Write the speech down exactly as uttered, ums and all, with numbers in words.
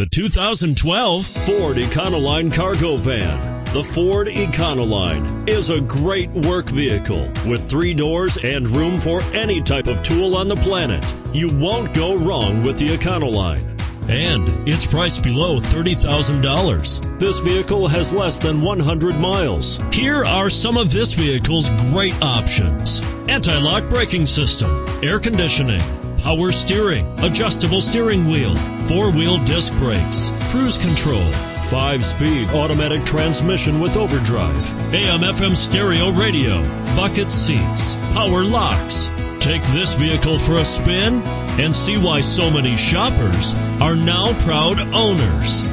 The two thousand twelve Ford Econoline Cargo Van. The Ford Econoline is a great work vehicle with three doors and room for any type of tool on the planet. You won't go wrong with the Econoline. And it's priced below thirty thousand dollars. This vehicle has less than one hundred miles. Here are some of this vehicle's great options. Anti-lock braking system, air conditioning, power steering, adjustable steering wheel, four-wheel disc brakes, cruise control, five-speed automatic transmission with overdrive, A M F M stereo radio, bucket seats, power locks. Take this vehicle for a spin and see why so many shoppers are now proud owners.